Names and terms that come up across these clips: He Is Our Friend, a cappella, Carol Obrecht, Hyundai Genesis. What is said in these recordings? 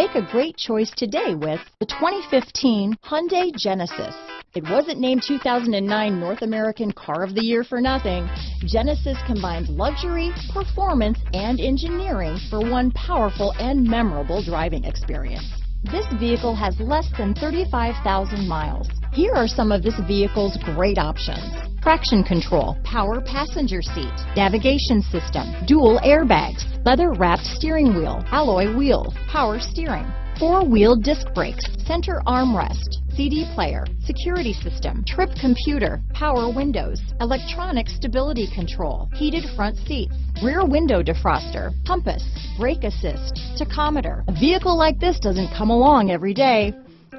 Make a great choice today with the 2015 Hyundai Genesis. It wasn't named 2009 North American Car of the Year for nothing. Genesis combines luxury, performance, and engineering for one powerful and memorable driving experience. This vehicle has less than 35,000 miles. Here are some of this vehicle's great options: traction control, power passenger seat, navigation system, dual airbags, leather-wrapped steering wheel, alloy wheels, power steering, four-wheel disc brakes, center armrest, CD player, security system, trip computer, power windows, electronic stability control, heated front seats, rear window defroster, compass, brake assist, tachometer. A vehicle like this doesn't come along every day.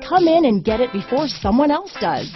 Come in and get it before someone else does.